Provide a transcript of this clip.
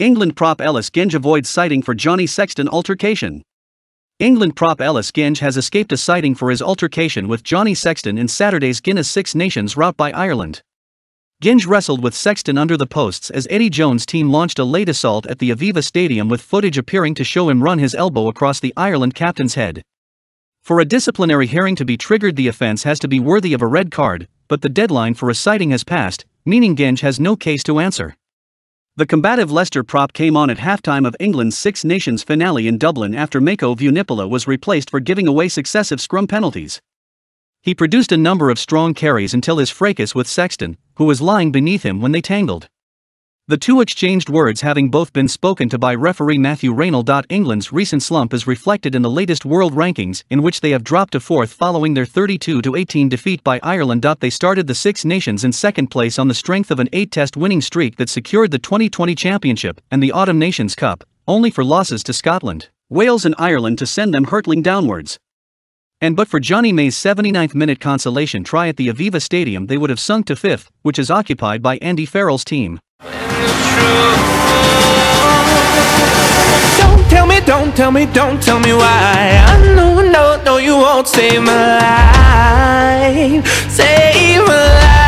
England prop Ellis Genge avoids sighting for Johnny Sexton altercation. England prop Ellis Genge has escaped a sighting for his altercation with Johnny Sexton in Saturday's Guinness Six Nations rout by Ireland. Genge wrestled with Sexton under the posts as Eddie Jones' team launched a late assault at the Aviva Stadium, with footage appearing to show him run his elbow across the Ireland captain's head. For a disciplinary hearing to be triggered, the offence has to be worthy of a red card, but the deadline for a sighting has passed, meaning Genge has no case to answer. The combative Leicester prop came on at halftime of England's Six Nations finale in Dublin after Mako Vunipola was replaced for giving away successive scrum penalties. He produced a number of strong carries until his fracas with Sexton, who was lying beneath him when they tangled. The two exchanged words, having both been spoken to by referee Mathieu Raynal. England's recent slump is reflected in the latest world rankings, in which they have dropped to fourth following their 32-18 defeat by Ireland. They started the Six Nations in second place on the strength of an 8-test winning streak that secured the 2020 Championship and the Autumn Nations Cup, only for losses to Scotland, Wales and Ireland to send them hurtling downwards. And but for Johnny May's 79th-minute consolation try at the Aviva Stadium, they would have sunk to fifth, which is occupied by Andy Farrell's team. Don't tell me, don't tell me, don't tell me why. I know, no, no, you won't save my life. Save my life.